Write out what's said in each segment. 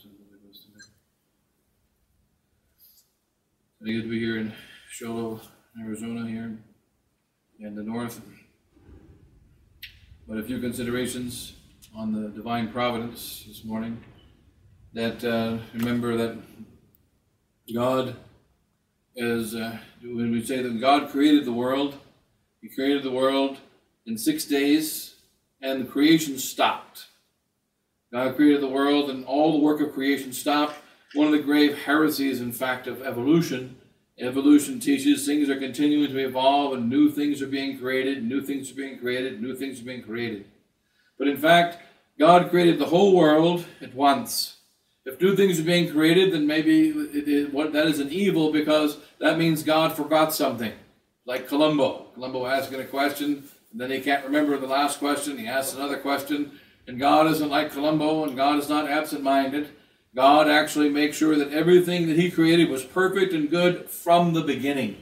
times in the Holy Ghost today. Today we'll be here in Show Low, Arizona, here in the north. But a few considerations on the Divine Providence this morning. That remember that God is, when we say that God created the world, He created the world in 6 days, and the creation stopped. God created the world, and all the work of creation stopped. One of the grave heresies, in fact, of evolution. Evolution teaches things are continuing to evolve, and new things are being created, new things are being created, new things are being created. But in fact, God created the whole world at once. If new things are being created, then maybe that is an evil, because that means God forgot something. Like Columbo. Columbo asking a question, and then he can't remember the last question. He asks another question. And God isn't like Columbo, and God is not absent-minded. God actually makes sure that everything that He created was perfect and good from the beginning.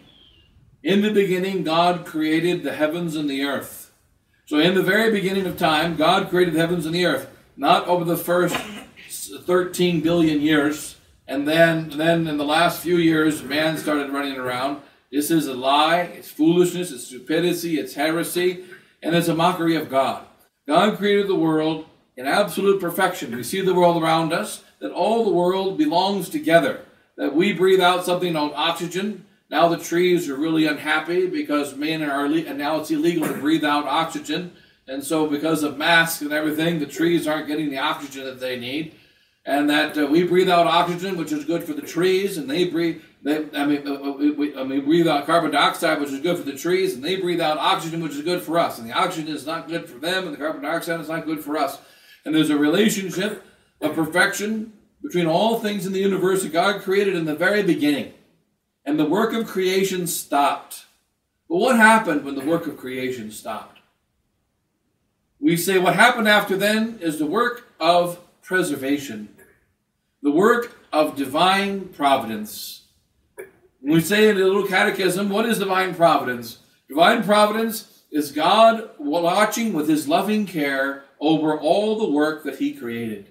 In the beginning, God created the heavens and the earth. So in the very beginning of time, God created the heavens and the earth. Not over the first 13 billion years, and then in the last few years, man started running around. This is a lie, it's foolishness, it's stupidity, it's heresy, and it's a mockery of God. God created the world in absolute perfection. We see the world around us, that all the world belongs together, that we breathe out something called oxygen. Now the trees are really unhappy because men are, and now it's illegal to breathe out oxygen. And so because of masks and everything, the trees aren't getting the oxygen that they need. And that we breathe out oxygen, which is good for the trees, and we breathe out carbon dioxide, which is good for the trees, and they breathe out oxygen, which is good for us. And the oxygen is not good for them, and the carbon dioxide is not good for us. And there's a relationship of perfection between all things in the universe that God created in the very beginning. And the work of creation stopped. But what happened when the work of creation stopped? We say what happened after then is the work of preservation. The work of divine providence. When we say in the little catechism, what is divine providence? Divine providence is God watching with His loving care over all the work that He created.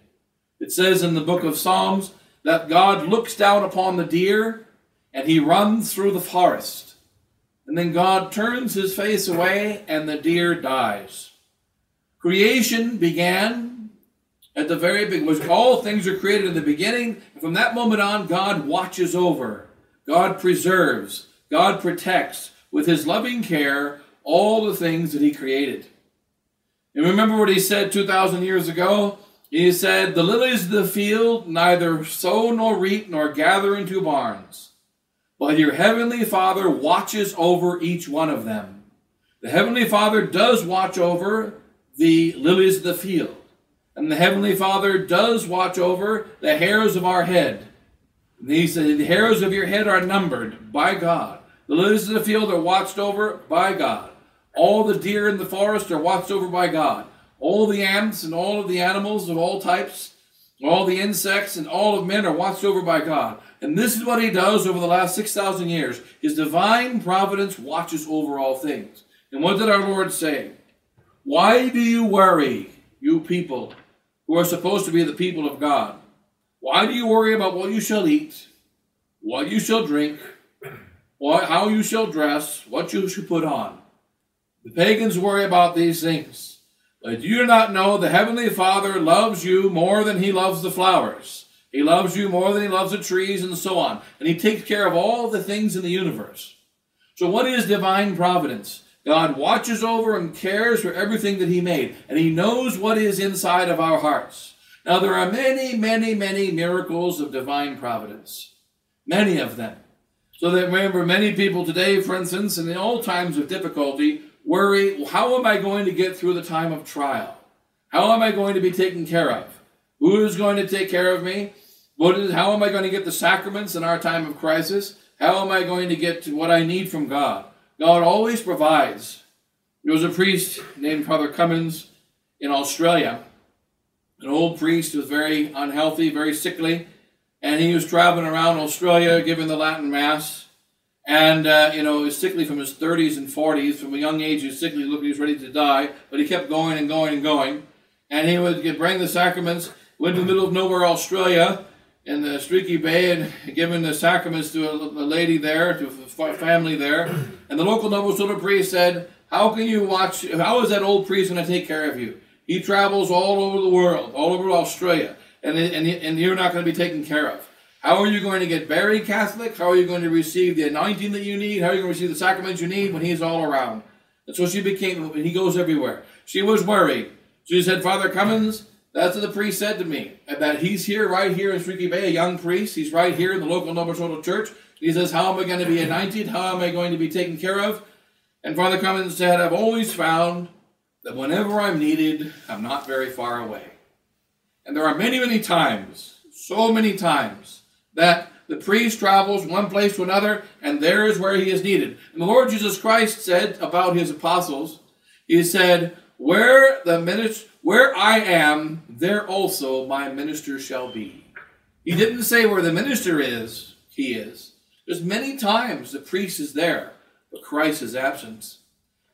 It says in the book of Psalms that God looks down upon the deer and He runs through the forest. And then God turns His face away and the deer dies. Creation began at the very beginning. All things are created in the beginning. And from that moment on, God watches over. God preserves. God protects with His loving care all the things that He created. And remember what He said 2,000 years ago? He said, "The lilies of the field neither sow nor reap nor gather into barns, but your heavenly Father watches over each one of them." The heavenly Father does watch over the lilies of the field. And the heavenly Father does watch over the hairs of our head. The hairs of your head are numbered by God. The lilies of the field are watched over by God. All the deer in the forest are watched over by God. All the ants and all of the animals of all types, all the insects and all of men are watched over by God. And this is what He does over the last 6,000 years. His divine providence watches over all things. And what did our Lord say? "Why do you worry, you people who are supposed to be the people of God? Why do you worry about what you shall eat, what you shall drink, how you shall dress, what you shall put on?" The pagans worry about these things. But you do not know the heavenly Father loves you more than He loves the flowers. He loves you more than He loves the trees and so on. And He takes care of all the things in the universe. So what is divine providence? God watches over and cares for everything that He made, and He knows what is inside of our hearts. Now, there are many, many, many miracles of divine providence. Many of them. So that, remember, many people today, for instance, in all times of difficulty, worry, well, how am I going to get through the time of trial? How am I going to be taken care of? Who is going to take care of me? How am I going to get the sacraments in our time of crisis? How am I going to get to what I need from God? God always provides. There was a priest named Father Cummins in Australia. An old priest who was very unhealthy, very sickly. And he was traveling around Australia giving the Latin Mass. And, he was sickly from his 30s and 40s. From a young age, he was sickly, looking, he was ready to die. But he kept going and going and going. And he would bring the sacraments. went to the middle of nowhere, Australia, in the Streaky Bay, and given the sacraments to a lady there, to a family there. And the local Novoselic priest said, "How can you watch? How is that old priest going to take care of you? He travels all over the world, all over Australia, and you're not going to be taken care of. How are you going to get buried Catholic? How are you going to receive the anointing that you need? How are you going to receive the sacraments you need when he's all around?" And so she became, and he goes everywhere. She was worried. She said, "Father Cummins, that's what the priest said to me, that he's here, right here in Streaky Bay, a young priest. He's right here in the local Novoselic church. He says, how am I going to be anointed? How am I going to be taken care of?" And Father Cummins said, "I've always found that whenever I'm needed, I'm not very far away." And there are many, many times, so many times, that the priest travels one place to another, and there is where he is needed. And the Lord Jesus Christ said about his apostles, he said, where I am, there also my minister shall be. He didn't say where the minister is, he is. There's many times the priest is there, but Christ is absent.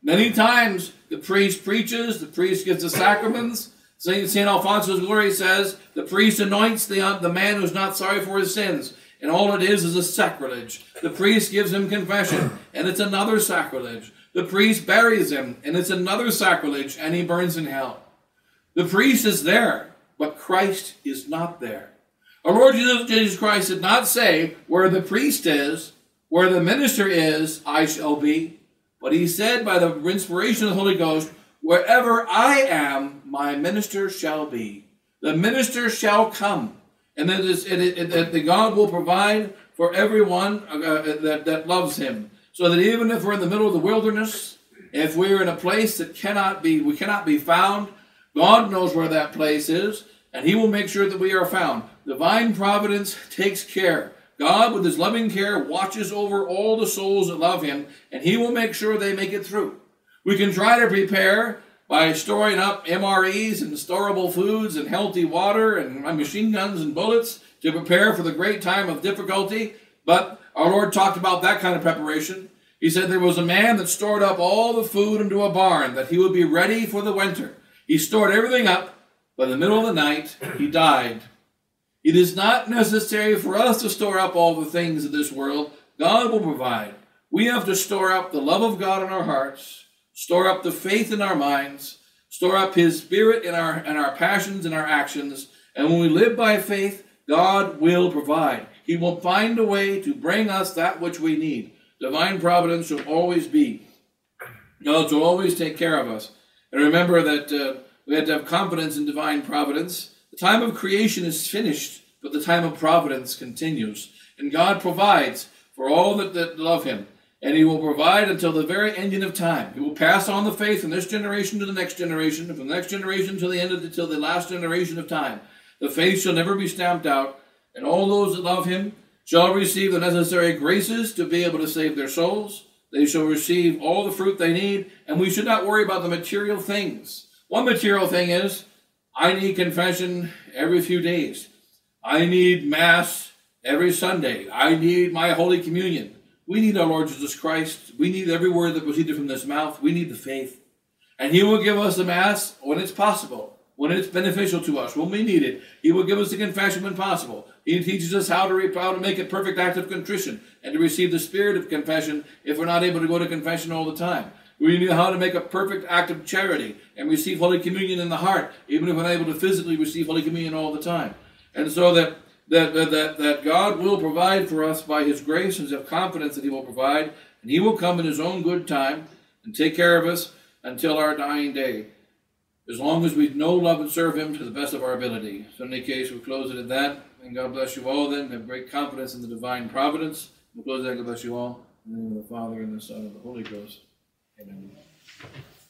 Many times the priest preaches, the priest gives the sacraments. Saint Alphonso's Glory says, the priest anoints the man who's not sorry for his sins. And all it is a sacrilege. The priest gives him confession, and it's another sacrilege. The priest buries him, and it's another sacrilege, and he burns in hell. The priest is there, but Christ is not there. Our Lord Jesus Christ did not say, where the priest is, where the minister is, I shall be. But he said, by the inspiration of the Holy Ghost, wherever I am, my minister shall be. The minister shall come. And that God will provide for everyone that loves him. So that even if we're in the middle of the wilderness, if we're in a place that we cannot be found, God knows where that place is, and he will make sure that we are found. Divine Providence takes care. God, with his loving care, watches over all the souls that love him, and he will make sure they make it through. We can try to prepare by storing up MREs and storable foods and healthy water and machine guns and bullets to prepare for the great time of difficulty. But our Lord talked about that kind of preparation. He said there was a man that stored up all the food into a barn, that he would be ready for the winter. He stored everything up, but in the middle of the night, he died. It is not necessary for us to store up all the things of this world. God will provide. We have to store up the love of God in our hearts, store up the faith in our minds, store up his spirit in our passions and our actions. And when we live by faith, God will provide. He will find a way to bring us that which we need. Divine Providence shall always be. God will always take care of us. And remember that we had to have confidence in divine providence. The time of creation is finished, but the time of providence continues. And God provides for all that love him. And he will provide until the very ending of time. He will pass on the faith from this generation to the next generation, and from the next generation to the end of till the last generation of time. The faith shall never be stamped out, and all those that love him shall receive the necessary graces to be able to save their souls. They shall receive all the fruit they need, and we should not worry about the material things. One material thing is, I need confession every few days. I need Mass every Sunday. I need my Holy Communion. We need our Lord Jesus Christ. We need every word that proceeded from this mouth. We need the faith. And he will give us the Mass when it's possible, when it's beneficial to us, when we need it. He will give us the confession when possible. He teaches us how to make a perfect act of contrition and to receive the spirit of confession if we're not able to go to confession all the time. We need how to make a perfect act of charity and receive Holy Communion in the heart, even if we're not able to physically receive Holy Communion all the time. And so that God will provide for us by his grace, and have confidence that he will provide, and he will come in his own good time and take care of us until our dying day, as long as we know, love, and serve him to the best of our ability. So in any case, we'll close it at that, and God bless you all then, and have great confidence in the divine providence. We'll close it at that, God bless you all, in the name of the Father, and the Son, and the Holy Ghost. Amen.